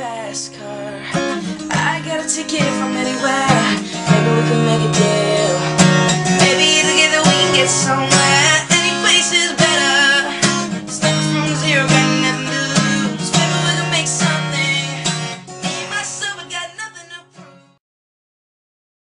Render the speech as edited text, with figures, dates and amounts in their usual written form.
fast car. I got a ticket from anywhere.